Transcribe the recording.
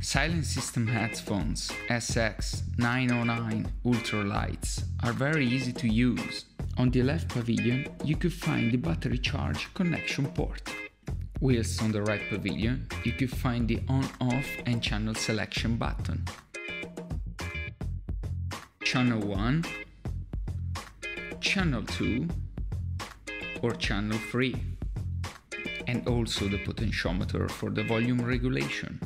Silent System Headphones SX909 Ultralights are very easy to use. On the left pavilion you could find the battery charge connection port, whilst on the right pavilion you could find the on-off and channel selection button. Channel 1, Channel 2 or Channel 3, and also the potentiometer for the volume regulation.